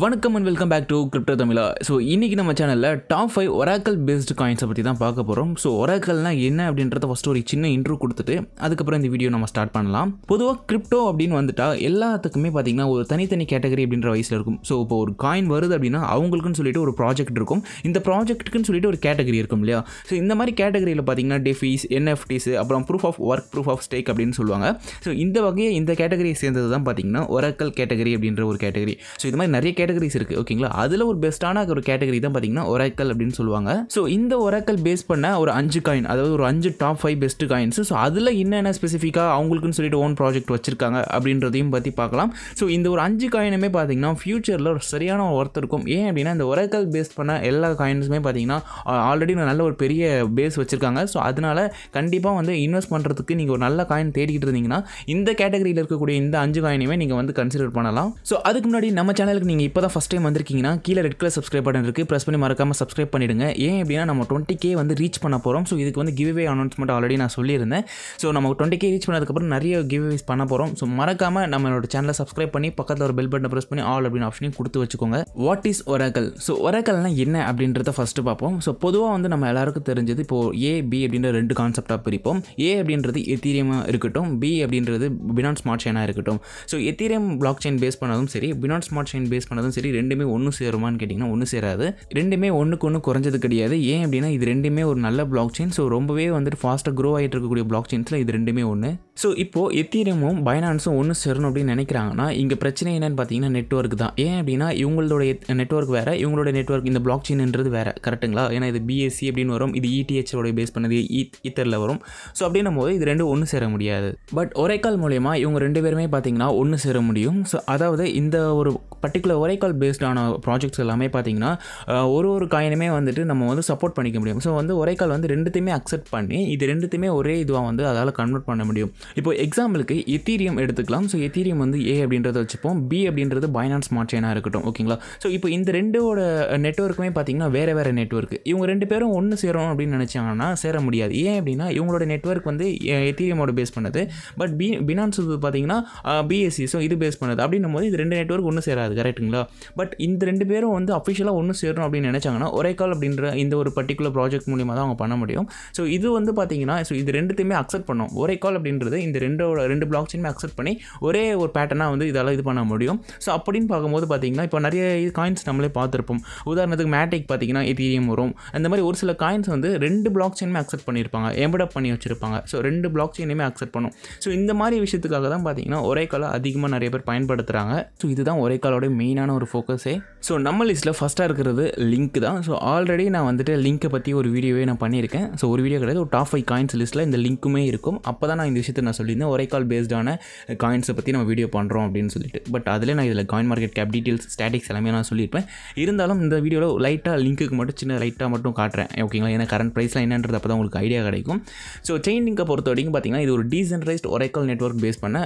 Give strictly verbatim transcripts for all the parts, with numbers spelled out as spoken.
வணக்கம் and welcome back to crypto Tamizha. So இன்றைக்கி நம்ம சேனலில் டாப் ஃபைவ் ஒராக்கல் பேஸ்டு காயின்ஸை பற்றி தான் பார்க்க போகிறோம். ஸோ ஒராக்கல்னால் என்ன அப்படின்றத ஃபஸ்ட்டு ஒரு சின்ன இன்ட்ரோ கொடுத்துட்டு அதுக்கப்புறம் இந்த வீடியோ நம்ம ஸ்டார்ட் பண்ணலாம். பொதுவாக கிரிப்டோ அப்படின்னு வந்துட்டால் எல்லாத்துக்குமே பார்த்திங்கன்னா ஒரு தனித்தனி கேட்டகரி அப்படின்ற வயசில் இருக்கும். ஸோ இப்போ ஒரு காயின் வருது அப்படின்னா அவங்களுக்குன்னு சொல்லிட்டு ஒரு ப்ராஜெக்ட் இருக்கும், இந்த ப்ராஜெக்ட்டுக்குன்னு சொல்லிட்டு ஒரு கேட்டகரி இருக்கும் இல்லையா. ஸோ இந்த மாதிரி கேட்டகரியில் பார்த்திங்கன்னா டெஃபீஸ், என்எஃப்டிஸ், அப்புறம் proof of work, proof of stake அப்படின்னு சொல்லுவாங்க. ஸோ இந்த வகையை இந்த கேட்டகரியை சேர்ந்தது தான் பார்த்திங்கன்னா ஒராக்கல் கேட்டகரி அப்படின்ற ஒரு கேட்டகரி. ஸோ இது மாதிரி நிறைய கேட்டகரிஸ் இருக்குது ஓகேங்களா. அதில் ஒரு பெஸ்ட்டான ஒரு கேட்டகரி தான் பார்த்தீங்கன்னா ஒராக்கல் அப்படின்னு சொல்லுவாங்க. ஸோ இந்த ஒராக்கல் பேஸ் பண்ண ஒரு அஞ்சு காயின், அதாவது ஒரு அஞ்சு top five best coins. So அதில் என்னென்ன ஸ்பெசிஃபிக்காக அவங்களுக்குன்னு சொல்லிட்டு ஓன் ப்ராஜெக்ட் வச்சிருக்காங்க அப்படின்றதையும் பற்றி பார்க்கலாம். ஸோ இந்த ஒரு அஞ்சு காயினுமே பார்த்தீங்கன்னா ஃபியூச்சரில் ஒரு சரியான ஒர்த் இருக்கும். ஏன் அப்படின்னா இந்த ஒராக்கல் பேஸ் பண்ண எல்லா காயின்ஸுமே பார்த்தீங்கன்னா ஆல்ரெடி நல்ல ஒரு பெரிய பேஸ் வச்சுருக்காங்க. ஸோ அதனால கண்டிப்பாக வந்து இன்வெஸ்ட் பண்ணுறதுக்கு நீங்கள் ஒரு நல்ல காயின் தேடிக்கிட்டு இருந்தீங்கன்னா இந்த கேட்டகரியில் இருக்கக்கூடிய இந்த அஞ்சு காயினுமே நீங்கள் வந்து கன்சிடர் பண்ணலாம். ஸோ அதுக்கு முன்னாடி நம்ம சேனலுக்கு நீங்கள் இப்போ தான் ஃபஸ்ட் டைம் வந்திருக்கீங்கன்னா கீழே ரெட் கலர் சப்ஸ்கிரைப் பட்டன் இருக்குது, ப்ரெஸ் பண்ணி மறக்காமல் சப்ஸ்கிரைப் பண்ணிவிடுங்க. ஏன் அப்படின்னா நம்ம டுவெண்ட்டி கே வந்து ரீச் பண்ண போகிறோம். ஸோ இதுக்கு வந்து கிவ்வே அனௌன்ஸ்மெண்ட் ஆல்ரெடி நான் சொல்லியிருந்தேன். ஸோ நம்ம டுவெண்ட்டி கே ரீச் பண்ணதுக்கப்புறம் நிறைய கிவ்வேஸ் பண்ண போகிறோம். ஸோ மறக்காமல் நம்மளோட சேனலை சப்ஸ்கிரைப் பண்ணி பக்கத்தில் ஒரு பெல் பட்டனை ப்ரெஸ் பண்ணி ஆல் அப்படின்னு ஆப்ஷனையும் கொடுத்து வச்சுக்கோங்க. What is oracle? ஸோ ஒராக்கல்னால் என்ன அப்படின்றத ஃபஸ்ட்டு பார்ப்போம். ஸோ பொதுவாக வந்து நம்ம எல்லாருக்கும் தெரிஞ்சது இப்போது ஏ பி அப்படின்ற ரெண்டு கான்செப்டாக பிரிப்போம். ஏ அப்படின்றது எத்தீரியமாக இருக்கட்டும், பி அப்படின்றது பினான்ஸ் ஸ்மார்ட் செயினாக இருக்கட்டும். So Ethereum block chain base பண்ணதும் சரி, பினான்ஸ் ஸ்மார்ட் செயின் பேஸ் பண்ணதும் சரி, ரெண்டுமே ஒன்று சேருமான்னு கேட்டிங்கன்னா ஒன்று சேராது. ரெண்டுமே ஒன்றுக்கு ஒன்று குறைஞ்சது கிடையாது. ஏன் அப்படின்னா இது ரெண்டுமே ஒரு நல்ல பிளாக் செயின். ஸோ ரொம்பவே வந்துட்டு ஃபாஸ்ட்டாக க்ரோ ஆகிட்டு இருக்கக்கூடிய பிளாக் செயின்ஸில் இது ரெண்டுமே ஒன்று. ஸோ இப்போது எத்தீரியமும் பைனான்ஸும் ஒன்று சேரணும் அப்படின்னு நினைக்கிறாங்கன்னா இங்கே பிரச்சனை என்னென்னு பார்த்தீங்கன்னா நெட்வொர்க் தான். ஏன் அப்படின்னா இவங்களோட நெட்வொர்க் வேறு, இவங்களோட நெட்வொர்க் இந்த பிளாக் செயின்ன்றது வேறு, கரெக்டுங்களா. ஏன்னா இது பிஎஸ்சி அப்படின்னு வரும், இது இடிஹெச்சோட பேஸ் பண்ணது ஈத்தரில் வரும். ஸோ அப்படின்னும் போது இது ரெண்டும் ஒன்று சேர முடியாது. பட் ஒராக்கல் மூலமா இவங்க ரெண்டு பேருமே பார்த்தீங்கன்னா ஒன்று சேர முடியும். ஸோ அதாவது இந்த ஒரு பர்டிகுலர் ஒராக்கல் பேஸ்டான ப்ராஜெக்ட்ஸ் எல்லாமே பார்த்தீங்கன்னா ஒரு ஒரு காயினுமே வந்துட்டு நம்ம வந்து சப்போர்ட் பண்ணிக்க முடியும். ஸோ வந்து ஒராக்கல் வந்து ரெண்டுத்தையுமே அக்செப்ட் பண்ணி இது ரெண்டுத்தையுமே ஒரே இதுவாக வந்து அதால் கன்வெர்ட் பண்ண முடியும். இப்போ எக்ஸாம்பிளுக்கு எத்தீரியம் எடுத்துக்கலாம். ஸோ எத்தீரியம் வந்து ஏ அப்படின்றத வச்சுப்போம், பி அப்படின்றது பைனான்ஸ் ஸ்மார்ட் செயினாக இருக்கட்டும் ஓகேங்களா. ஸோ இப்போ இந்த ரெண்டோட நெட்வொர்க்குமே பார்த்தீங்கன்னா வேறு வேறு நெட்வொர்க். இவங்க ரெண்டு பேரும் ஒன்று சேரும் அப்படின்னு நினச்சாங்கன்னா சேர முடியாது. ஏன் அப்படின்னா இவங்களோட நெட்வொர்க் வந்து எத்தீரியமோட பேஸ் பண்ணுது, பட் பி பினான்ஸ் பார்த்தீங்கன்னா பிஎஸ்சி, ஸோ இது பேஸ் பண்ணுது. அப்படின்னும் போது இது ரெண்டு நெட்வொர்க் ஒன்று சேராது, கரெக்ட்டுங்களா. பட் இந்த ரெண்டு பேரும் வந்து அஃபிஷியலாக ஒன்று சேரணும் அப்படின்னு நினச்சாங்கன்னா ஒராக்கல் அப்படின்ற இந்த ஒரு பர்டிகுலர் ப்ராஜெக்ட் மூலியமாக தான் அவங்க பண்ண முடியும். ஸோ இது வந்து பார்த்தீங்கன்னா ஸோ இது ரெண்டுத்தையுமே அக்செப்ட் பண்ணும். ஒராக்கல் அப்படின்றது இந்த ரெண்டோட ரெண்டு பிளாக் செயினுமே அக்செப்ட் பண்ணி ஒரே ஒரு பேட்டர்னாக வந்து இதெல்லாம் இது பண்ண முடியும். ஸோ அப்படின்னு பார்க்கும்போது பார்த்தீங்கன்னா இப்போ நிறைய காயின்ஸ் நம்மளே பார்த்துருப்போம். உதாரணத்துக்கு மேட்டிக் பார்த்தீங்கன்னா எத்தீரியம் வரும். அந்த மாதிரி ஒரு சில காயின்ஸ் வந்து ரெண்டு பிளாக் செயினுமே அக்செப்ட் பண்ணியிருப்பாங்க, எம்படப் பண்ணி வச்சுருப்பாங்க. ஸோ ரெண்டு பிளாக் செயினுமே அக்செப்ட் பண்ணும். ஸோ இந்த மாதிரி விஷயத்துக்காக தான் பார்த்தீங்கன்னா ஒராக்கலை அதிகமாக நிறைய பேர் பயன்படுத்துகிறாங்க. ஸோ இதுதான் ஒராக்கலோட மெயினான ஒரு ஃபோக்கஸே. ஸோ நம்ம லிஸ்ட்டில் ஃபஸ்ட்டாக இருக்கிறது லிங்க் தான். ஸோ ஆல்ரெடி நான் வந்துட்டு லிங்க்கை பற்றி ஒரு வீடியோவே நான் பண்ணியிருக்கேன். ஸோ ஒரு வீடியோ கிடையாது, ஒரு டாப் ஃபைவ் காயின்ஸ் லிஸ்ட்டில் இந்த லிங்க்குமே இருக்கும். அப்போ தான் நான் இந்த விஷயத்தை நான் சொல்லியிருந்தேன், ஒராக்கல் பேஸ்டான காயின்ஸை பற்றி நம்ம வீடியோ பண்ணுறோம் அப்படின்னு சொல்லிட்டு. பட் அதில் நான் இதில் coin market cap details, statics எல்லாமே நான் சொல்லியிருப்பேன். இருந்தாலும் இந்த வீடியோவில் லைட்டாக லிங்க்குக்கு மட்டும் சின்ன லைட்டாக மட்டும் காட்டுறேன் ஓகேங்களா. ஏன்னா கரண்ட் ப்ரைஸ்லாம் என்னன்றது அப்போ தான் உங்களுக்கு ஐடியா கிடைக்கும். ஸோ செயின் லிங்கை பொறுத்த வரைக்கும் பார்த்தீங்கன்னா இது ஒரு டீசென்ட்ரைஸ்ட் ஒராக்கல் நெட்வொர்க் பேஸ் பண்ண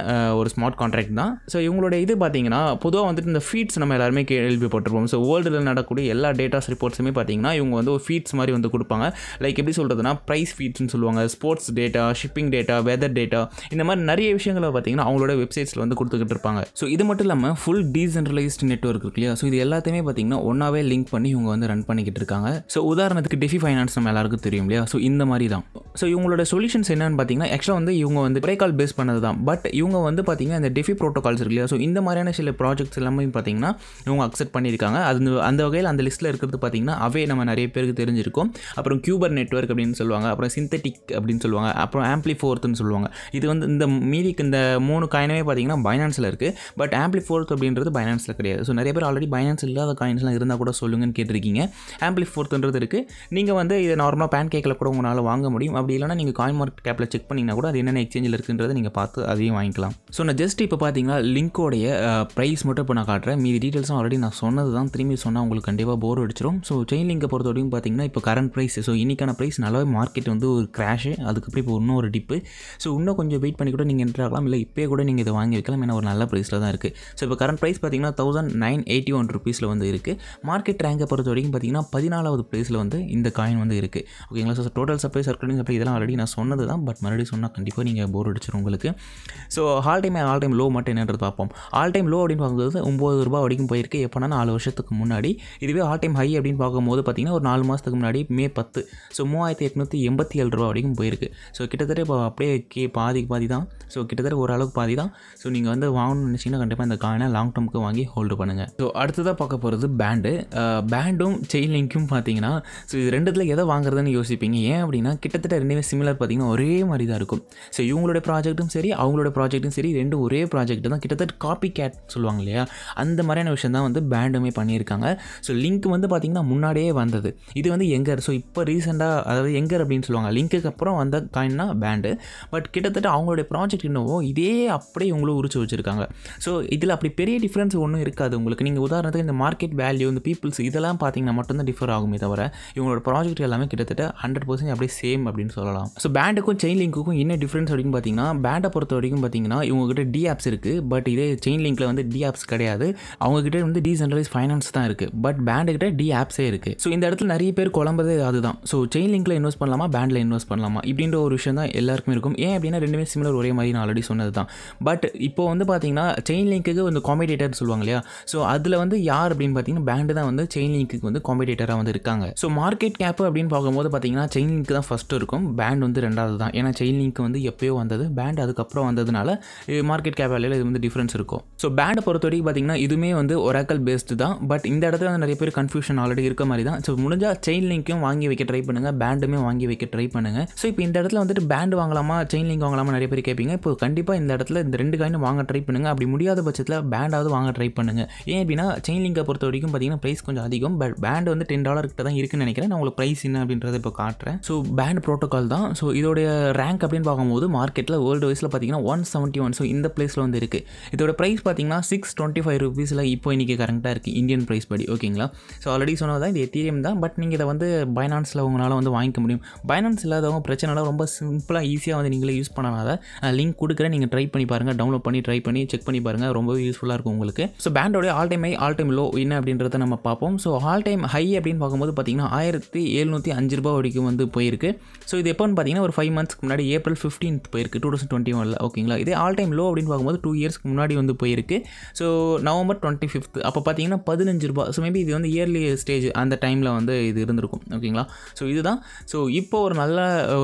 ஒரு ஸ்மார்ட் கான்ட்ராக்ட் தான். ஸோ இவங்களோட இது பார்த்தீங்கன்னா பொதுவாக வந்துட்டு இந்த ஃபீட்ஸ் நம்ம எல்லாருமே கேள்விப்பட்டிருப்போம். ஸோ வேர்ல்டில் நடக்கூடிய எல்லா டேட்டாஸ் ரிப்போர்ட்ஸுமே பார்த்தீங்கன்னா இவங்க வந்து ஒரு ஃபீட்ஸ் மாதிரி வந்து கொடுப்பாங்க. லைக் எப்படி சொல்கிறதுனா ப்ரைஸ் ஃபீட்ஸ்னு சொல்லுவாங்க, sports data, shipping data, weather data, இந்த மாதிரி நிறைய விஷயங்களை பார்த்தீங்கன்னா அவங்களோட வெப்சைட்ஸில் வந்து கொடுத்துக்கிட்டு இருப்பாங்க. ஸோ இது மட்டும் இல்லாமல் ஃபுல் டீசென்ட்ரலைஸ்ட் நெட்வொர்க் இருக்கு இல்லையா. ஸோ இது எல்லாத்தையுமே பார்த்தீங்கன்னா ஒன்றாவே லிங்க் பண்ணி இவங்க வந்து ரன் பண்ணிக்கிட்டு இருக்காங்க. ஸோ உதாரணத்துக்கு டெஃபி ஃபைனான்ஸ் நம்ம எல்லாருக்கும் தெரியும் இல்லையா. ஸோ இந்த மாதிரி தான். ஸோ இவங்களோட சொல்யூஷன்ஸ் என்னன்னு பார்த்தீங்கன்னா ஆக்சுவலாக வந்து இவங்க வந்து ஒராக்கல் பேஸ் பண்ணது தான். பட் இவங்க வந்து பார்த்தீங்கன்னா இந்த டெஃபி ப்ரோட்டோகால்ஸ் இருக்கு இல்லையா. ஸோ இந்த மாதிரியான சில ப்ராஜெக்ட்ஸ் எல்லாமே பார்த்தீங்கன்னா இவங்க அக்செப்ட் பண்ணியிருக்காங்க. அது அந்த வகையில் அந்த லிஸ்ட்டில் இருக்கிறது பார்த்தீங்கன்னா அவே நம்ம நிறைய பேருக்கு தெரிஞ்சிருக்கும். அப்புறம் கியூபர் நெட்வொர்க் அப்படின்னு சொல்லுவாங்க, அப்புறம் சிந்தட்டிக் அப்படின்னு சொல்லுவாங்க, அப்புறம் ஆம்பிளி ஃபோர்த்துன்னு சொல்லுவாங்க. இது வந்து இந்த மீதிக்கு இந்த மூணு காயினே பார்த்தீங்கன்னா பைனான்ஸில் இருக்குது. பட் ஆம்பிளி ஃபோர்த் அப்படின்றது பைனான்ஸில் கிடையாது. ஸோ நிறைய பேர் ஆல்ரெடி பைனான்ஸ் இல்லாத காயின்ஸ்லாம் இருந்தால் கூட சொல்லுங்கன்னு கேட்டிருக்கீங்க. ஆம்பிளி ஃபோர்த்துன்றது இருக்குது. நீங்கள் வந்து இதை நார்மலாக பேன் கேக்கில் கூட உங்களால் வாங்க முடியும். அப்படி இல்லைனா நீங்கள் காயின் மார்க்கெட் கேப்பில் செக் பண்ணிங்கன்னா கூட அது என்னென்ன எக்ஸ்சேஞ்சில் இருக்குன்றதை நீங்கள் பார்த்து அதையும் வாங்கிக்கலாம். ஸோ நான் ஜஸ்ட் இப்போ பார்த்தீங்கன்னா லிங்க்கோடைய ப்ரைஸ் மட்டும் இப்போ நான் காட்டுறேன். மீதி டீட்டெயில்ஸும் ஆல்ரெடி நான் சொன்னது தான், திரும்பி சொன்னால் உங்களுக்கு கண்டிப்பாக போர் அடிச்சிடும். ஸோ செயின் லிங்கை பொறுத்த வரைக்கும் பார்த்தீங்கன்னா இப்போ கரண்ட் ப்ரைஸ், ஸோ இன்றைக்கான ப்ரைஸ் நல்லாவே மார்க்கெட் வந்து ஒரு கிராஷு, அதுக்கப்புறம் இப்போ இன்னும் ஒரு டிப்பு. ஸோ இன்னும் கொஞ்சம் கொஞ்சம் வெயிட் பண்ணி கூட நீங்கள் என்ட்ரு ஆகலாம், இல்லை இப்போ கூட நீங்கள் இதை வாங்கி வைக்கலாம். ஏன்னா ஒரு நல்ல ப்ரைஸில் தான் இருக்குது. ஸோ இப்போ கரண்ட் ப்ரைஸ் பார்த்தீங்கன்னா தௌசண்ட் நைன் எயிட்டி ஒன் ருபீஸில் வந்து இருக்குது. மார்க்கெட் ரேங்கை பொறுத்த வரைக்கும் பார்த்தீங்கன்னா பதினாலாவது ப்ரைஸில் வந்து இந்த காயின் வந்து இருக்குது. ஓகேங்களா? So total supply circulating supply இதெல்லாம் ஆல்ரெடி நான் சொன்னது தான், பட் மறுபடியும் சொன்னால் கண்டிப்பாக நீங்கள் போர் அடிச்சிடும் உங்களுக்கு. So all time all time low மட்டும் என்னன்றது பார்ப்போம். ஆல் டைம் லோ அப்படின்னு பார்க்கும்போது ஒம்பது ரூபா வரைக்கும் போயிருக்கு, எப்போனா நாலு வருஷத்துக்கு முன்னாடி. இதுவே ஆல் டைம் ஹை அப்படின்னு பார்க்கும்போது பார்த்தீங்கன்னா ஒரு நாலு மாதத்துக்கு முன்னாடி மே பத்து, ஸோ மூவாயிரத்தி எட்நூற்றி எண்பத்தி ஏழு ரூபா வரைக்கும் போயிருக்கு. ஸோ கிட்டத்தட்ட இப்போ அப்படியே கே பாதிக்கு பாதி தான். ஸோ கிட்டத்தட்ட ஓரளவுக்கு பாதி தான். ஸோ நீங்கள் வந்து வாங்கணும்னு நினச்சிங்கன்னா கண்டிப்பாக இந்த காயினை லாங் டேர்முக்கு வாங்கி ஹோல்டு பண்ணுங்கள். ஸோ அடுத்ததாக பார்க்க போகிறது பேண்டு. பேண்டும் செயின்லிங்கும் பார்த்தீங்கன்னா ஸோ இது ரெண்டுத்தில் எதை வாங்குறதுன்னு யோசிப்பீங்க. ஏன் அப்படின்னா கிட்டத்தட்ட ரெண்டுமே சிமிலர் பார்த்தீங்கன்னா ஒரே மாதிரி தான் இருக்கும். ஸோ இவங்களோட ப்ராஜெக்ட்டும் சரி அவங்களோட ப்ராஜெக்ட்டும் சரி ரெண்டும் ஒரே ப்ராஜெக்ட் தான். கிட்டத்தட்ட காப்பி கேட் சொல்லுவாங்க இல்லையா, அந்த மாதிரியான விஷயம் தான் வந்து பேண்டுமே பண்ணியிருக்காங்க. ஸோ லிங்க் வந்து பார்த்திங்கன்னா முன்னாடியே வந்தது, இது வந்து எங்கர். ஸோ இப்போ ரீசெண்டாக, அதாவது எங்கர் அப்படின்னு சொல்லுவாங்க, லிங்க்குக்கு அப்புறம் வந்த காயின்னா பேண்டு. பட் கிட்டத்தட்ட அவங்களுடைய ப்ராஜெக்ட் என்னவோ இதே அப்படியே இவங்களும் உரிச்சு வச்சுருக்காங்க. ஸோ இதில் அப்படி பெரிய டிஃப்ரென்ஸ் ஒன்றும் இருக்காது உங்களுக்கு. நீங்கள் உதாரணத்துக்கு இந்த மார்க்கெட் வேல்யூ, இந்த பீப்புள்ஸ் இதெல்லாம் பார்த்தீங்கன்னா மட்டும்தான் டிஃபர் ஆகுமே தவிர இவங்களோட ப்ராஜெக்ட் எல்லாமே கிட்டத்தட்ட ஹண்ட்ரட் பர்சன்ட் அப்படியே சேம் அப்படின்னு சொல்லலாம். ஸோ பேண்டுக்கும் செயின் லிங்க்குக்கும் என்ன டிஃப்ரென்ஸ் அப்படின்னு பார்த்தீங்கன்னா, பேண்டை பொறுத்த வரைக்கும் பார்த்தீங்கன்னா இவங்ககிட்ட டி ஆப்ஸ் இருக்குது, பட் இதே செயின் லிங்க்கில் வந்து டி ஆப்ஸ் கிடையாது. அவங்ககிட்ட வந்து டீசென்ட்ரலைஸ் ஃபைனான்ஸ் தான் இருக்குது, பட் பேண்டுக்கிட்ட டி ஆப்ஸே இருக்குது. ஸோ இந்த இடத்துல நிறைய பேர் குழம்புறது அதுதான். ஸோ செயின் லிங்க்கில் இன்வெஸ்ட் பண்ணலாமா பேண்டில் இன்வெஸ்ட் பண்ணலாமா இப்படின்ற ஒரு விஷயம் தான் எல்லாருக்குமே இருக்கும். ஏன் அப்படின்னா ரெண்டுமே சிமிலர் ஒரே மாதிரி நான் ஆல்ரெடி சொன்னது தான். பட் இப்போ வந்து பார்த்தீங்கன்னா செயின் லிங்க்குக்கு வந்து காம்படிட்டர் சொல்லுவாங்க இல்லையா, ஸோ அதில் வந்து யார் அப்படின்னு பார்த்தீங்கன்னா பேண்டு தான் வந்து செயின் லிங்க்கு வந்து காம்படிட்டராக வந்து இருக்காங்க. ஸோ மார்க்கெட் கேப் அப்படின்னு பார்க்கும்போது பார்த்தீங்கன்னா செயின் லிங்க் தான் ஃபஸ்ட்டு இருக்கும், பேண்ட் வந்து ரெண்டாவது தான். ஏன்னா செயின் லிங்க் வந்து எப்போயோ வந்தது, பேண்ட் அதுக்கப்புறம் வந்ததுனால மார்க்கெட் கேப் வேலையில் இது வந்து டிஃப்ரென்ஸ் இருக்கும். ஸோ பேண்டை பொறுத்த வரைக்கும் பார்த்தீங்கன்னா இதுவுமே வந்து ஒராக்கல் பேஸ்டு தான். பட் இந்த இடத்துல வந்து நிறைய பேர் கன்ஃபியூஷன் ஆல்ரெடி இருக்க மாதிரி தான். ஸோ முடிஞ்சால் செயின் லிங்க்கும் வாங்கி வைக்க ட்ரை பண்ணுங்கள், பேண்டுமே வாங்கி வைக்க ட்ரை பண்ணுங்கள். ஸோ இப்போ இந்த இடத்துல வந்துட்டு பேண்ட் வாங்கலாமா செயின் லிங்க் வாங்கலாமா நிறைய பேர் கேட்பீங்க. இப்போ கண்டிப்பாக இந்த இடத்துல இந்த ரெண்டு காயினும் வாங்க ட்ரை பண்ணுங்கள், அப்படி முடியாத பட்சத்தில் பேண்டாவது வாங்க ட்ரை பண்ணுங்கள். ஏன் அப்படின்னா செயின் லிங்கை பொறுத்த வரைக்கும் பார்த்தீங்கன்னா ப்ரைஸ் கொஞ்சம் அதிகம், பட் பேண்ட் வந்து டென் டாலர் கிட்ட தான் இருக்குன்னு நினைக்கிறேன். நான் உங்களுக்கு ப்ரைஸ் என்ன அப்படின்றத இப்போ காட்டுறேன். ஸோ பேண்ட் ப்ரோட்டோக்கால் தான். ஸோ இதோடைய ரேங்க் அப்படின்னு பார்க்கும்போது மார்க்கெட்டில் வேர்ல்டு வைஸில் பார்த்தீங்கன்னா ஒன் செவன்ட்டி ஒன், ஸோ இந்த பிளேஸில் வந்து இருக்குது. இதோட ப்ரைஸ் பார்த்தீங்கன்னா சிக்ஸ் டுவெண்ட்டி ஃபைவ் ருபீஸில் இப்போ இன்றைக்கி கரெக்டாக இருக்குது இந்தியன் ப்ரைஸ் படி. ஓகேங்களா? ஸோ ஆல்ரெடி சொன்னதான் இது எத்தீரியம் தான், பட் நீங்கள் இதை வந்து பைனான்ஸில் உங்களால் வந்து வாங்கிக்க முடியும். பைனான்ஸ் இல்லாதவங்க பிரச்சனைனால ரொம்ப சிம்பிளாக ஈஸியாக வந்து நீங்களே யூஸ் பண்ணனால லிங்க் கொடுக்குறேன், நீங்கள் ட்ரை பண்ணி பாருங்கள், டவுன்லோட் பண்ணி ட்ரை பண்ணி செக் பண்ணி பாருங்கள், ரொம்பவே யூஸ்ஃபுல்லாக இருக்கும் உங்களுக்கு. ஸோ பேண்டோடைய all time high all time low என்ன அப்படின்றத நம்ம பார்ப்போம். ஸோ ஆல் டைம் ஹை அப்படின்னு பார்க்கும்போது பார்த்தீங்கன்னா ஆயிரத்தி எழுநூற்றி அஞ்சு ரூபா வரைக்கும் வந்து போயிருக்கு. ஸோ இது எப்போன்னு பார்த்தீங்கன்னா ஒரு ஃபைவ் மந்த்ஸ்க்கு முன்னாடி ஏப்ரல் ஃபிஃப்டீன்த் போயிருக்கு டூ தௌசண்ட் டுவெண்ட்டி ஒனில் ஓகேங்களா? இதே ஆல் டைம் லோ அப்படின்னு பார்க்கும்போது டூ இயர்ஸ்க்கு முன்னாடி வந்து போயிருக்கு. ஸோ நவம்பர் டுவெண்ட்டி ஃபிஃப்த் அப்போ பார்த்தீங்கன்னா பதினஞ்சு ரூபா. ஸோ மேபி இது வந்து இயர்லி ஸ்டேஜ் அந்த டைமில் வந்து இது இருந்திருக்கும். ஓகேங்களா? ஸோ இதுதான். ஸோ இப்போ ஒரு நல்ல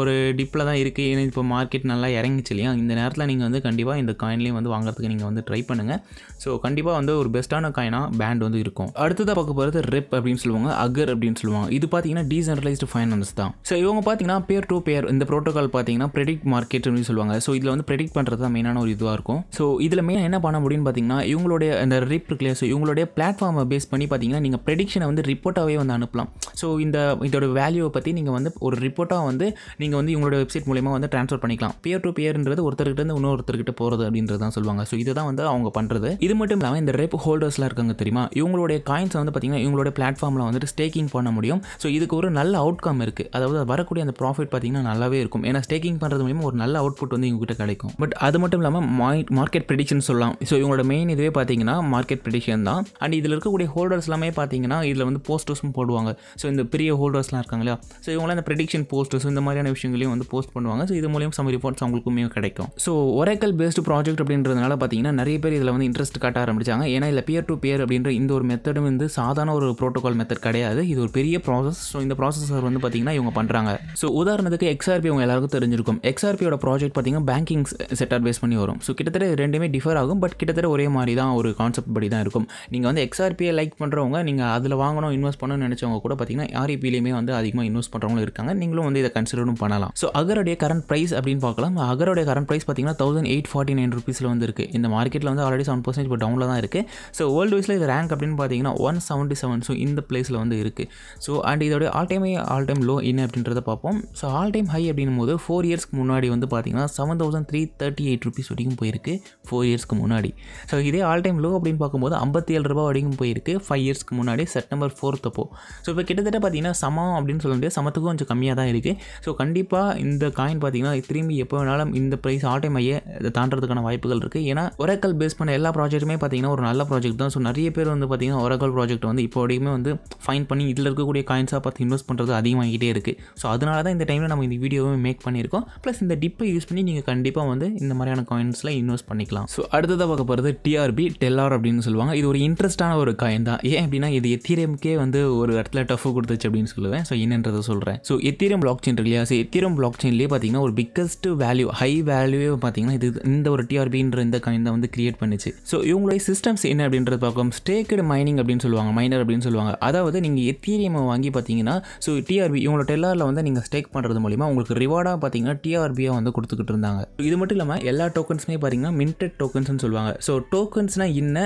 ஒரு டிப்பில் தான் இருக்குது. ஏன்னா இப்போ மார்க்கெட் நல்லா இறங்கிச்சு இல்லையா, இந்த நேரத்தில் நீங்கள் வந்து கண்டிப்பாக இந்த காயின்லேயும் வந்து வாங்குறதுக்கு நீங்கள் வந்து ட்ரை பண்ணுங்கள். ஸோ கண்டிப்பாக வந்து ஒரு பெஸ்ட்டான காயினாக பேண்ட் வந்து இருக்கும். அடுத்ததாக பார்க்க போகிறது ரெப் அப்படின்னு சொல்லுவாங்க, அகர் அப்படின்னு சொல்லுவாங்க. இது பார்த்தீங்கன்னா டீசென்ட்ரலைஸ்டு ஃபைனான்ஸ் தான். ஸோ இவங்க பார்த்தீங்கன்னா பேர் டு பேர் இந்த ப்ரோட்டோக்கால் பார்த்தீங்கன்னா ப்ரெடிக்ட் மார்க்கெட் அப்படின்னு சொல்லுவாங்க. ஸோ இதில் வந்து ப்ரெடிக்ட் பண்ணுறது தான் மெயினான ஒரு இதுவாக இருக்கும். ஸோ இதில் மெயினாக என்ன பண்ண முடியும்னு பார்த்தீங்கன்னா இவங்களுடைய அந்த ரெப் இருக்குல்லையா, ஸோ இவங்களுடைய பிளாட்ஃபார்மை பேஸ் பண்ணி பார்த்தீங்கன்னா நீங்கள் ப்ரெடிக்ஷனை வந்து ரிப்போர்ட்டாகவே வந்து அனுப்பலாம். ஸோ இந்த இதோட வேல்யூவை பற்றி நீங்கள் வந்து ஒரு ரிப்போர்ட்டாக வந்து நீங்கள் வந்து இவங்களோட வெப்சைட் மூலமா வந்து ட்ரான்ஸ்ஃபர் பண்ணிக்கலாம். பேர் டு பேர்ன்றது ஒருத்தருக்கிட்ட இன்னொருத்தருக்கிட்ட போகிறது அப்படின்றதான் சொல்லுவாங்க. ஸோ இதுதான் வந்து அவங்க பண்ணுறது. இது மட்டும் இல்லாமல் இந்த ரெப் ஹோல்டர்ஸ்லாம் இருக்காங்க தெரியுமா, இவங்களுடைய காயின்ஸ் வந்து பார்த்தீங்கன்னா இவங்களோட பிளாட்ஃபார்மில் வந்துட்டு ஸ்டேக்கிங் பண்ண முடியும். ஸோ இதுக்கு ஒரு நல்ல அவுட்கம் இருக்குது, அதாவது வரக்கூடிய அந்த ப்ராஃபிட் பார்த்தீங்கன்னா நல்லாவே இருக்கும். ஏன்னா ஸ்டேக்கிங் பண்ணுறது மூலிமா ஒரு நல்ல அவுட்புட் வந்து இவங்ககிட்ட கிடைக்கும். பட் அது மட்டும் இல்லாமல் மார்க்கெட் ப்ரெடிக்ஷன் சொல்லலாம். ஸோ இவங்களோட மெயின் இதுவே பார்த்தீங்கன்னா மார்க்கெட் ப்ரெடிக்ஷன் தான். அண்ட் இதில் இருக்கக்கூடிய ஹோல்டர்ஸ் எல்லாமே பார்த்தீங்கன்னா இதில் வந்து போஸ்டர்ஸும் போடுவாங்க. ஸோ இந்த பெரிய ஹோல்டர்ஸ்லாம் இருக்காங்க இல்லையா, ஸோ இவங்களாம் இந்த ப்ரெடிக்ஷன் போஸ்டர்ஸ் இந்த மாதிரியான விஷயங்களையும் வந்து போஸ்ட் பண்ணுவாங்க. ஸோ இது மூலியம் சம் ரிப்போர்ட்ஸ் அவங்களுக்குமே கிடைக்கும். ஸோ ஒராக்கல் பேஸ்டு ப்ராஜெக்ட் அப்படின்றதுனால பார்த்தீங்கன்னா நிறைய பேர் இதில் வந்து இன்ட்ரெஸ்ட் காட்ட ஆரம்பிச்சாங்க. ஏன்னா இதில் பியர் டு பியர் அப்படின்ற இந்த ஒரு மெத்தடும் வந்து சாதாரண ஒரு ப்ரோட்டோகால் மெத்தட் கிடையாது, இது ஒரு பெரிய ப்ராசஸ். ஸோ இந்த ப்ராசஸர் வந்து பார்த்தீங்கன்னா இவங்க பண்ணுறாங்க. ஸோ உதாரணத்துக்கு எக்ஸ்ஆர்பி உங்க எல்லாருக்கும் தெரிஞ்சிருக்கும். எக்ஸ்ஆர்பியோட ப்ராஜெக்ட் பார்த்தீங்கன்னா பேங்கிங் செக்டார் பேஸ் பண்ணி வரும். ஸோ கிட்டத்தட்ட ரெண்டுமே டிஃபர் ஆகும், பட் கிட்டத்தட்ட ஒரே மாதிரி தான் ஒரு கான்செப்ட் படி தான் இருக்கும். நீங்கள் வந்து எக்ஸ்ஆர்பியை லைக் பண்ணுறவங்க, நீங்கள் அதில் வாங்கணும் இன்வெஸ்ட் பண்ணணும்னு நினச்சவங்க கூட பார்த்தீங்கன்னா ஆர்இபிலையுமே வந்து அதிகமாக இன்வெஸ்ட் பண்ணுறவங்களும் இருக்காங்க. நீங்களும் வந்து இதை கன்சிடரும் பண்ணலாம். ஸோ அகருடைய கரண்ட் ப்ரைஸ் அப்படின்னு பார்க்கலாம். அகருடைய கரண்ட் ப்ரைஸ் பார்த்தீங்கன்னா தௌசண்ட் எயிட் ஃபார்ட்டி நைன் ருபீஸில் வந்து இருக்குது. இந்த மார்க்கெட்டில் வந்து ஆல்ரெடி செவன் பர்சன்ட் இப்போ டவுனில் தான் இருக்குது. ஸோ வேர்ல்டு வைஸில் இது ரேங்க் அப்படின்னு பார்த்தீங்கன்னா ஒன் செவன்ட்டி செவன், ஸோ இந்த பிளேஸில் வந்து இருக்குது. ஸோ அண்ட் இதோடைய all time high all time low என்ன அப்படின்றத பார்ப்போம். ஸோ ஆல் டைம் ஹை அப்படின்னும் போது ஃபோர் இயர்ஸ்க்கு முன்னாடி வந்து பார்த்தீங்கன்னா seven thousand three thirty eight rupees வரைக்கும் போயிருக்கு ஃபோர் இயர்ஸ்க்கு முன்னாடி. ஸோ இதே ஆல் டைம் லோ அப்படின்னு பார்க்கும்போது ஐம்பத்தி ஏழு ரூபா வரைக்கும் போயிருக்கு ஃபைவ் இயர்ஸ்க்கு முன்னாடி செப்டம்பர் ஃபோர்த் அப்போ. ஸோ இப்போ கிட்டத்தட்ட பார்த்தீங்கன்னா சமம் அப்படின்னு சொல்ல முடியாது, சமத்துக்கும் கொஞ்சம் கம்மியாக தான் இருக்குது. ஸோ கண்டிப்பாக இந்த காயின் பார்த்தீங்கன்னா திரும்பி எப்போ வேணாலும் அதனால் இந்த ப்ரைஸ் ஆல் டைம் ஐயே தாண்டறதுக்கான வாய்ப்புகள் இருக்குது. ஏன்னா ஒராக்கிள் பேஸ் பண்ண எல்லா ப்ராஜெக்ட்டுமே பார்த்திங்கன்னா ஒரு நல்ல ப்ராஜெக்ட் தான். ஸோ நிறைய பேர் வந்து பார்த்திங்கன்னா ஒராக்கிள் ப்ராஜெக்ட் வந்து இப்போ வரைக்குமே வந்து ஃபைன் பண்ணி இதில் இருக்கக்கூடிய காயின்ஸாக பார்த்து இன்வெஸ்ட் பண்ணுறது அதிகமாகிட்டே இருக்குது. ஸோ அதனால தான் இந்த டைமில் நம்ம இந்த வீடியோவை மேக் பண்ணியிருக்கோம். ப்ளஸ் இந்த டிப்பை யூஸ் பண்ணி நீங்கள் கண்டிப்பாக வந்து இந்த மாதிரியான காயின்ஸில் இன்வெஸ்ட் பண்ணிக்கலாம். ஸோ அடுத்ததாக பார்க்க போகிறது டிஆர்பி டெல்லார் அப்படின்னு சொல்லுவாங்க. இது ஒரு இன்ட்ரெஸ்டான ஒரு காயின் தான். ஏன் அப்படின்னா இது எத்தீரியம்கே வந்து ஒரு இடத்துல டஃப் கொடுத்துச்சு அப்படின்னு சொல்லுவேன். ஸோ என்னன்றதை சொல்கிறேன். ஸோ எத்தீரியம் பிளாக் செயின் இருக்கு இல்லையா? ஸோ எத்தீரியம் பிளாக் செயின்லேயே பார்த்தீங்கன்னா ஒரு பிக்கஸ்ட் வேல்யூ ஹை வேல்யூவே பார்த்தீங்கன்னா இது இந்த ஒரு டிஆர்பின்ற இந்த காயின் தான் வந்து கிரியேட் பண்ணிச்சு. ஸோ இவங்களுடைய சிஸ்டம்ஸ் என்ன அப்படின்றது பார்க்கும். ஸ்டேக்கடு மைனிங் அப்படின்னு சொல்லுவாங்க, மைனர் அப்படின்னு சொல்லுவாங்க. அதாவது நீங்கள் எத்தீரியமை வாங்கி பார்த்தீங்கன்னா ஸோ டிஆர்பி இவங்களோட டெல்லாரில் வந்து நீங்கள் ஸ்டேக் பண்ணுறது மூலிமா உங்களுக்கு ரிவார்டாக பார்த்தீங்கன்னா டிஆர்பியாக வந்து கொடுத்துக்கிட்டு இருந்தாங்க. இது மட்டும் இல்லாமல் எல்லா டோக்கன்ஸ்மே பார்த்தீங்கன்னா மின்டட் டோக்கன்ஸ்னு சொல்லுவாங்க. ஸோ டோக்கன்ஸ்னா என்ன,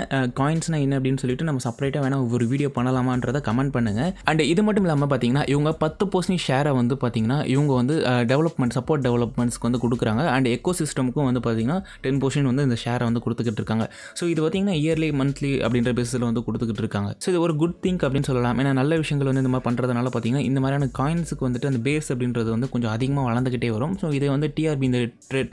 காயின்ஸ்னா என்ன அப்படின்னு சொல்லிட்டு நம்ம செப்பரேட்டாக வேணா ஒரு வீடியோ பண்ணலாமான்றதை கமெண்ட் பண்ணுங்கள். அண்ட் இது மட்டும் இல்லாமல் பார்த்தீங்கன்னா இவங்க பத்து பர்சன்ட் ஷேரை வந்து பார்த்தீங்கன்னா இவங்க வந்து டெவலப்மெண்ட் சப்போர்ட் டெவலப்மெண்ட்ஸ்க்கு வந்து கொடுக்குறாங்க. அண்ட் எக்கோ சிஸ்டமுக்கும் வந்து பார்த்தீங்கன்னா டென் பர்சன்ட் வந்து இந்த ஷேரை வந்து கொடுத்துக்கிட்டு இருக்காங்க. ஸோ இது பார்த்தீங்கன்னா இயர்லி மந்த்லி அப்படின்ற பேஸில் வந்து கொடுத்துக்கிட்டு இருக்காங்க. ஸோ இது ஒரு குட் திங்க் அப்படின்னு சொல்லலாம். ஏன்னா நல்ல விஷயங்கள் வந்து இந்த மாதிரி பண்ணுறதுனால பார்த்தீங்கன்னா இந்த மாதிரியான காயின்ஸுக்கு வந்துட்டு அந்த பேஸ் அப்படின்றது வந்து கொஞ்சம் அதிகமாக வளர்ந்துக்கிட்டே வரும். ஸோ இதை வந்து டிஆர்பி இந்த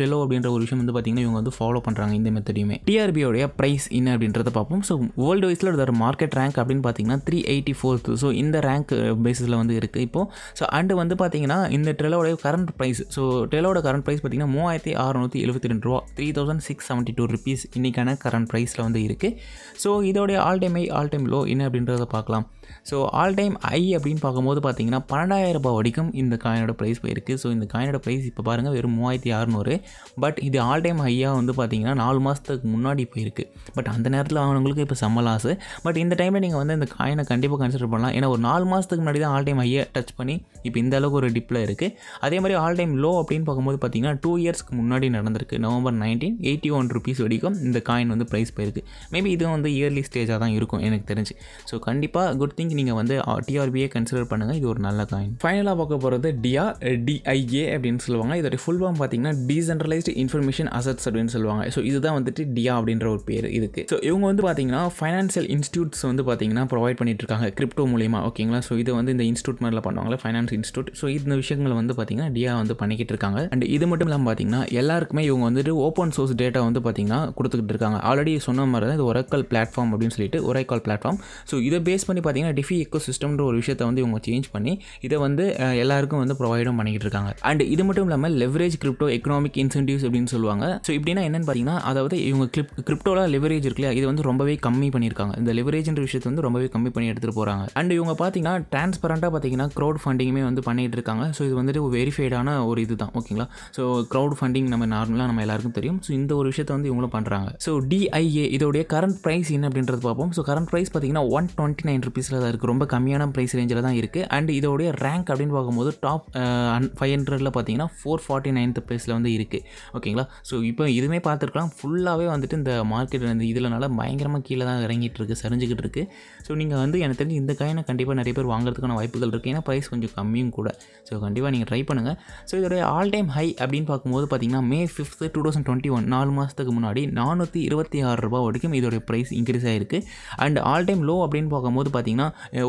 டெலோ அப்படின்ற ஒரு விஷயம் வந்து பார்த்தீங்கன்னா இவங்க வந்து ஃபாலோ பண்ணுறாங்க இந்த மெத்தடியுமே. டிஆர்பியோடைய ப்ரைஸ் என்ன அப்படின்றத பார்ப்போம். ஸோ வேர்ல்டு வைஸில் ஒரு மார்க்கெட் ரேங்க் அப்படின்னு பார்த்தீங்கன்னா த்ரீ எயிட்டி ஃபோர்த். ஸோ இந்த ரேங்க் பேஸில் வந்து இருக்குது இப்போது. ஸோ அண்டு வந்து பார்த்தீங்கன்னா இந்த டெலோடைய கரண்ட் ப்ரைஸ், ஸோ டெலோட கரண்ட் ப்ரைஸ் பார்த்தீங்கன்னா மூவாயிரத்தி அறுநூற்றி எழுபத்தி ரெண்டு ரூபா three thousand six seventy two rupees இன்றைக்கான கரண்ட் ப்ரைஸில் வந்து இருக்குது. ஸோ இதோடைய all time high all time low என்ன அப்படின்றத பார்க்கலாம். ஸோ ஆல் டைம் ஐ அப்படின்னு பார்க்கும்போது பார்த்தீங்கன்னா பன்னெண்டாயிரம் ரூபாய் வரைக்கும் இந்த காயினோட ப்ரைஸ் போயிருக்கு. ஸோ இந்த காயினோட ப்ரைஸ் இப்போ பாருங்கள் வெறும் மூவாயிரத்தி அறுநூறு. பட் இது ஆல் டைம் ஹையாக வந்து பார்த்தீங்கன்னா நாலு மாதத்துக்கு முன்னாடி போயிருக்கு. பட் அந்த நேரத்தில் அவங்களுக்கு இப்போ செம்ம லாஸ். பட் இந்த டைமில் நீங்கள் வந்து இந்த காயினை கண்டிப்பாக கன்சிடர் பண்ணலாம். ஏன்னா ஒரு நாலு மாதத்துக்கு முன்னாடி தான் ஆல் டைம் ஹையை டச் பண்ணி இப்போ இந்த அளவுக்கு ஒரு டிப்பில் இருக்குது. அதே மாதிரி ஆல் டைம் லோ அப்படின்னு பார்க்கும்போது பார்த்தீங்கன்னா டூ இயர்ஸ்க்கு முன்னாடி நடந்திருக்கு. November nineteen eighty one rupees வரைக்கும் இந்த காயின் வந்து ப்ரைஸ் போயிருக்கு. மேபி இதுவும் வந்து இயர்லி ஸ்டேஜாக தான் இருக்கும் எனக்கு தெரிஞ்சு. ஸோ கண்டிப்பாக குட் திங்க் நீங்கள் வந்து டிஆர்பியை கன்சிடர் பண்ணுங்கள். இது ஒரு நல்ல காயின். ஃபைனலாக பார்க்க போகிறது டியா டிஐஏ அப்படின்னு சொல்லுவாங்க. இதோட ஃபுல் ஃபார்ம் பார்த்தீங்கன்னா டீசென்ட்ரலைஸ்டு இன்ஃபர்மேஷன் அசட்ஸ் அப்படின்னு சொல்லுவாங்க. ஸோ இதுதான் வந்துட்டு டியா அப்படின்ற ஒரு பேர் இதுக்கு. ஸோ இவங்க வந்து பார்த்தீங்கன்னா ஃபைனான்சியல் இன்ஸ்டியூட்ஸ் வந்து பார்த்தீங்கன்னா ப்ரொவைட் பண்ணிட்டு இருக்காங்க கிரிப்டோ மூலிமா. ஓகேங்களா? ஸோ இது வந்து இந்த இன்ஸ்டியூட் மாதிரிலாம் பண்ணுவாங்களா ஃபைனான்ஸ் இன்ஸ்டியூட். ஸோ இந்த விஷயங்களை வந்து பார்த்தீங்கன்னா டியா வந்து பண்ணிக்கிட்டு இருக்காங்க. அண்ட் இது மட்டும் இல்லாமல் பார்த்தீங்கன்னா எல்லாருக்குமே இவங்க வந்துட்டு ஓப்பன் சோர்ஸ் டேட்டா வந்து பார்த்தீங்கன்னா கொடுத்துக்கிட்டு இருக்காங்க. ஆல்ரெடி சொன்ன மாதிரி தான் இது ஒராக்கிள் பிளாட்ஃபார்ம் அப்படின்னு சொல்லிட்டு ஒராக்கிள் பிளாட்ஃபார்ம். ஸோ இதை பேஸ் பண்ணி பார்த்தீங்கன்னா டிஃபி எக்கோ சிஸ்டம்ன்ற ஒரு விஷயத்தை வந்து இவங்க சேஞ்ச் பண்ணி இதை வந்து எல்லாருக்கும் வந்து ப்ரொவைடும் பண்ணிக்கிட்டு இருக்காங்க. அண்ட் இது மட்டும் இல்லாமல் லெவரேஜ் கிரிப்டோ எக்கனாமிக் இன்சென்டிவ்ஸ் அப்படின்னு சொல்லுவாங்க. ஸோ இப்படின்னா என்னென்னு பார்த்தீங்கன்னா அதாவது இவங்க கிளிப் கிரிப்டோவில் லெவரேஜ் இருக்குல்ல, இது வந்து ரொம்பவே கம்மி பண்ணியிருக்காங்க. இந்த லெவரேஜ்ன்ற விஷயத்தை வந்து ரொம்பவே கம்மி பண்ணி எடுத்துகிட்டு போகிறாங்க. அண்ட் இவங்க பார்த்தீங்கன்னா டிரான்ஸ்பரண்ட்டாக பார்த்தீங்கன்னா க்ரௌட் ஃபண்டிங்குமே வந்து பண்ணிகிட்டு இருக்காங்க. ஸோ இது வந்துட்டு வெரிஃபைடான ஒரு இது தான். ஓகேங்களா? ஸோ க்ரௌட் ஃபண்டிங் நம்ம நார்மலாக நம்ம எல்லாருக்கும் தெரியும். ஸோ இந்த ஒரு விஷயத்தை வந்து இவங்களும் பண்ணுறாங்க. ஸோ டிஐஏ இதோடைய கரண்ட் ப்ரைஸ் என்ன அப்படின்றது பார்ப்போம். ஸோ கரண்ட் ப்ரைஸ் பார்த்தீங்கன்னா ஒன் டுவெண்ட்டி நைன் ருபீஸில் தான் இருக்குது. ரொம்ப கம்மியான ப்ரைஸ் ரேஞ்சில் தான் இருக்குது. அண்ட் இதோடைய ரேங்க் அப்படின்னு பார்க்கும்போது டாப் ஃபைவ் ஹண்ட்ரடில் பார்த்தீங்கன்னா ஃபோர் ஃபார்ட்டி நைன்த் ப்ளேஸில் வந்து இருக்குது. ஓகேங்களா? ஸோ இப்போ இதுவுமே பார்த்துருக்கலாம். ஃபுல்லாகவே வந்துட்டு இந்த மார்க்கெட் இந்த இதுலனால பயங்கரமாக கீழே தான் இறங்கிட்டு இருக்குது, சரிஞ்சிக்கிட்டு இருக்குது. ஸோ நீங்கள் வந்து எனக்கு தெரிஞ்சு இந்த காயினை கண்டிப்பாக நிறைய பேர் வாங்குறதுக்கான வாய்ப்புகள் இருக்குது. ஏன்னா ப்ரைஸ் கொஞ்சம் கம்மியும் கூட. ஸோ கண்டிப்பாக நீங்கள் ட்ரை பண்ணுங்கள். ஸோ இதோடைய ஆல் டைம் ஹை அப்படின்னு பார்க்கும்போது பார்த்தீங்கன்னா May fifth two thousand twenty one நாலு மாதத்துக்கு முன்னாடி நானூற்றி இருபத்தி ஆறு ரூபா வரைக்கும் இதோடைய ப்ரைஸ் இன்க்ரீஸ் ஆகிருக்கு. அண்ட் ஆல் டைம் லோ அப்படின்னு பார்க்கும்போது பார்த்தீங்கன்னா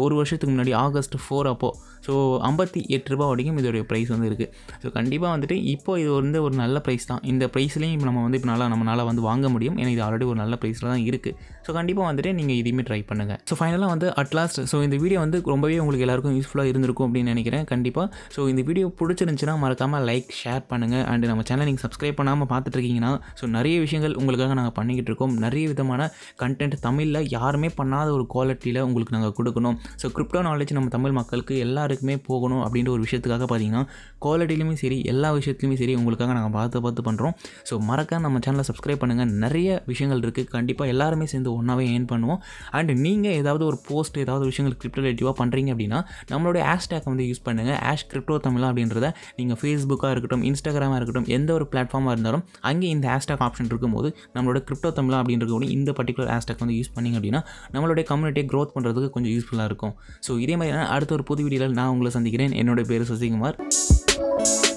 ஒரு வருஷத்துக்கு முன்னாடி ஆகஸ்ட் ஃபோர் அப்போது ஸோ ஐம்பத்தி எட்டு ரூபா வரைக்கும் இதோடைய ப்ரைஸ் வந்து இருக்குது. ஸோ கண்டிப்பாக வந்துட்டு இப்போது இது வந்து ஒரு நல்ல ப்ரைஸ் தான். இந்த ப்ரைஸ்லேயும் இப்போ நம்ம வந்து இப்போ நல்லா நம்மளால் வந்து வாங்க முடியும். ஏன்னா இது ஆல்ரெடி ஒரு நல்ல ப்ரைஸில் தான் இருக்குது. ஸோ கண்டிப்பாக வந்துட்டு நீங்கள் இதையுமே ட்ரை பண்ணுங்கள். ஸோ ஃபைனலாக வந்து அட்லாஸ்ட் ஸோ இந்த வீடியோ வந்து ரொம்பவே உங்களுக்கு எல்லாருக்கும் யூஸ்ஃபுல்லாக இருந்திருக்கும் அப்படின்னு நினைக்கிறேன் கண்டிப்பாக. ஸோ இந்த வீடியோ பிடிச்சிருந்துச்சுன்னா மறக்காமல் லைக் ஷேர் பண்ணுங்கள். அண்டு நம்ம சேனல் நீங்கள் சப்ஸ்கிரைப் பண்ணாமல் பார்த்துட்ருக்கீங்கன்னா ஸோ நிறைய விஷயங்கள் உங்களுக்காக நாங்கள் பண்ணிக்கிட்டு இருக்கோம். நிறைய விதமான கண்டென்ட் தமிழில் யாருமே பண்ணாத ஒரு குவாலிட்டியில் உங்களுக்கு நாங்கள் கொடுக்கணும். ஸோ கிரிப்டோ நாலேஜ் நம்ம தமிழ் மக்களுக்கு எல்லாருக்குமே போகணும் அப்படின்ற ஒரு விஷயத்துக்காக பார்த்தீங்கன்னா குவாலிட்டிலையுமே சரி எல்லா விஷயத்துலையுமே சரி உங்களுக்காக நாங்கள் பார்த்து பார்த்து பண்ணுறோம். ஸோ மறக்காம நம்ம சேனலை சப்ஸ்கிரைப் பண்ணுங்கள். நிறைய விஷயங்கள் இருக்குது. கண்டிப்பாக எல்லாருமே சேர்ந்து ஒன்றாவே ஏர்ன் பண்ணுவோம். அண்ட் நீங்கள் ஏதாவது ஒரு போஸ்ட் ஏதாவது விஷயங்கள் கிரிப்டோ ரிலேட்டிவாக பண்ணுறீங்க அப்படின்னா நம்மளுடைய ஹேஷ்டேக் வந்து யூஸ் பண்ணுங்கள். ஹேஷ் கிரிப்டோ தமிழா அப்படின்றத நீங்கள் ஃபேஸ்புக்காக இருக்கட்டும் இன்ஸ்டாகிராமாக இருக்கட்டும் எந்த ஒரு பிளாட்ஃபார்மாக இருந்தாலும் அங்கே இந்த ஹேஷ்டேக் ஆப்ஷன் இருக்கும்போது நம்மளோட கிரிப்டோ தமிழா அப்படின்றக்கூடிய இந்த பர்டிகுலர் ஹேஷ்டேக் வந்து யூஸ் பண்ணிங்க அப்படின்னா நம்மளுடைய கம்யூனிட்டியை க்ரோத் பண்ணுறதுக்கு கொஞ்சம் யூஸ்ஃபுல்லாக இருக்கும். ஸோ இதே மாதிரி அடுத்த ஒரு புது வீடியோவில் நான் உங்களை சந்திக்கிறேன். என்னோட பேர் சசிகுமார்.